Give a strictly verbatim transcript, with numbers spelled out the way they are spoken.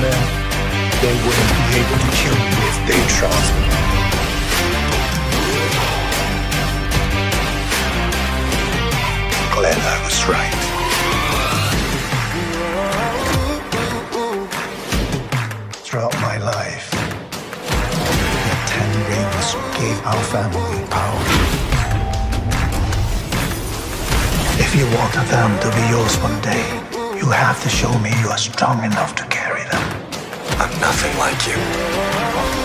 man, they wouldn't be able to kill me if they tried. Glad I was right. Throughout my life, the Ten Rings gave our family power. If you want them to be yours one day, you have to show me you are strong enough to carry them. I'm nothing like you.